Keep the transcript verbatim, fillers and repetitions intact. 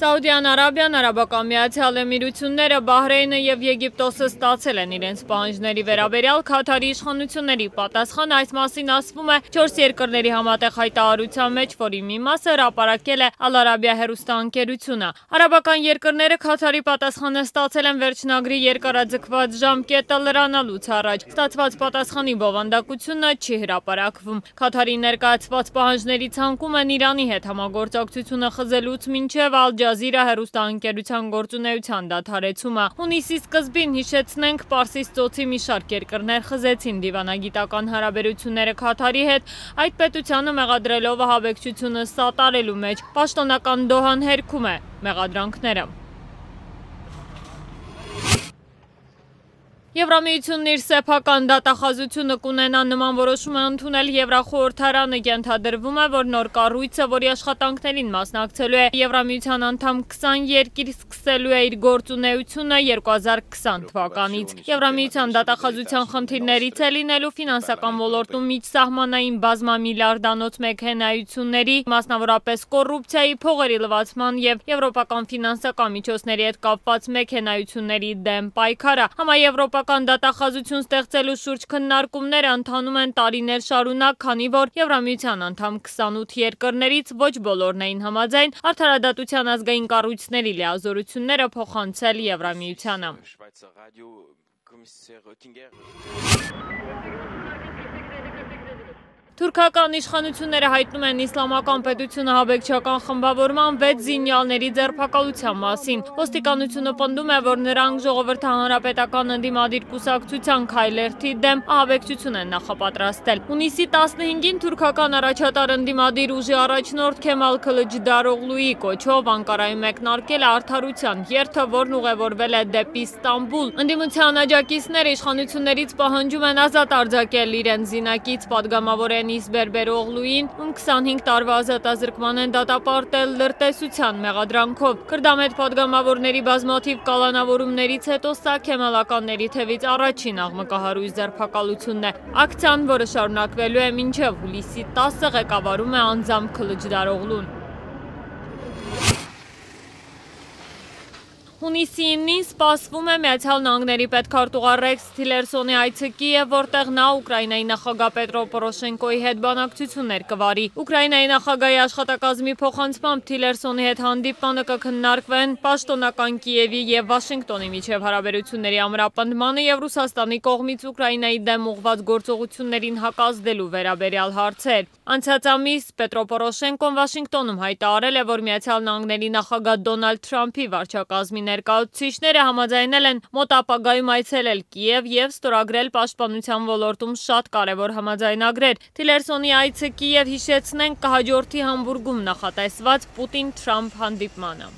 Սաուդյան Արաբիան, Արաբական Միացյալ Էմիրությունները, Բահրեյնը և Եգիպտոսը ստացել են իրենց պահանջների վերաբերյալ Քաթարի իշխանությունների պատասխանը այս մասին ասվում է չորս երկրների համատեղ հայտարարության մեջ, որի մի մասը հրապարակել է Ալ Արաբիա հեռուստաընկերությունը։ Արաբական երկրները Քաթարի պատասխանը ստացել են վերջնագրի երկարաձգված ժամկետը լրանալուց առաջ։ Ստացված պատասխանի բովանդակությունը չի հրապարակվում։ Քաթարի ներկայացված պահանջների ցանկում են Իրանի հետ համագործակցությունը խզելուց մինչև Ալ Ջազիրա հեռուստաընկերության գործունեության դադարեցումը։ Հունիսի սկզբին հիշեցնենք Պարսից ծոցի մի շարք երկրներ խզեցին դիվանագիտական հարաբերությունները Քաթարի հետ, այդ պետությանը մեղադրելով ահաբեկչությունը սատարելու մեջ։ Պաշտոնական Դոհան հերքում է մեղադրանքները։ Եվրամիությունն իր սեփական դատախազությունը կունենա նման որոշում է ընդունել Եվրախորհրդարանը, ենթադրվում է, որ նոր կառույցը, որի աշխատանքներին մասնակցելու է Եվրամիության անդամ քսան երկիր, սկսելու է իր գործունեությունը երկու հազար քսան թվականից։ Եվրամիության դատախազության խնդիրներից է լինելու ֆինանսական ոլորտում միջսահմանային բազմամիլիարդանոց մեքենայությունների, մասնավորապես կոռուպցիայի, փողերի լվացման և եվրոպական ֆինանսական միջոցների հետ կապված մեքենայությունների դեմ պայքարը։ Համաեվրոպական դատախազություն ստեղծելու շուրջ քննարկումները ընթանում են տարիներ շարունակ, քանի որ Եվրամիության անդամ քսանութ երկրներից ոչ բոլորն էին համաձայն արդարադատության ազգային կառույցների լիազորությունները փոխանցել Եվրամիությանը։ Թուրքական իշխանությունները հայտնում են իսլամական պետությունը ահաբեկչական խմբավորման վեց զինյալների ձերբակալության մասին։ Ոստիկանությունը պնդում է, որ նրանք ժողովրդահանրապետական ընդդիմադիր կուսակցության Քայլերթի դեմ ահաբեկչություն են նախապատրաստել։ Հունիսի տասնհինգին թուրքական առաջատար ընդդիմադիր ուժի առաջնորդ Քեմալ Քլիչդարօղլուի կոչով Անկարայում մեկնարկել է «Արդարության երթը», որն ուղևորվել է դեպի Ստամբուլ։ Ընդդիմության աջակիցները իշխանություններից պահանջում են ազատ արձակել իրենց զինակից պատգամավորեն Բերբերօղլուին, ում քսանհինգ տարվա ազատազրկման են դատապարտել լրտեսության մեղադրանքով։ Քրդամետ պատգամավորների բազմաթիվ կալանավորումներից հետո սա քեմալականների թևից առաջին աղմկահարույց ձերբակալությունն է։ Ակցիան, որը շարունակվելու է մինչև հուլիսի տասը, ղեկավարում է անձամբ Քլիչդարօղլուն։ Հունիսի իննին սպասվում է Միացյալ Նահանգների պետքարտուղար Ռեքս Թիլերսոնի այցը Կիև, որտեղ նա Ուկրաինայի նախագահ Պետրո Պորոշենկոյի հետ բանակցություններ կվարի։ Ուկրաինայի նախագահի աշխատակազմի փոխանցմամբ Թիլերսոնի հետ հանդիպմանը կքննարկվեն պաշտոնական Կիևի և Վաշինգտոնի միջև հարաբերությունների ամրապնդմանը և Ռուսաստանի կողմից Ուկրաինայի դեմ ուղղված գործողություններին հակազդելու վերաբերյալ հարցեր։ Անցած ամիս Պետրո Պորոշենկոն Վաշինգտոնում հայտարարել է, որ Միացյալ Նահանգների նախագահ Դոնալդ Թրամփի վարչակազմի ներկայացուցիչները համաձայնել են մոտ ապագայում այցելել Կիև և ստորագրել պաշտպանության ոլորտում շատ կարևոր համաձայնագրեր։ Թիլերսոնի այցը Կիև, հիշեցնենք, կհաջորդի Համբուրգում նախատեսված Պուտին-Թրամփ հանդիպմանը։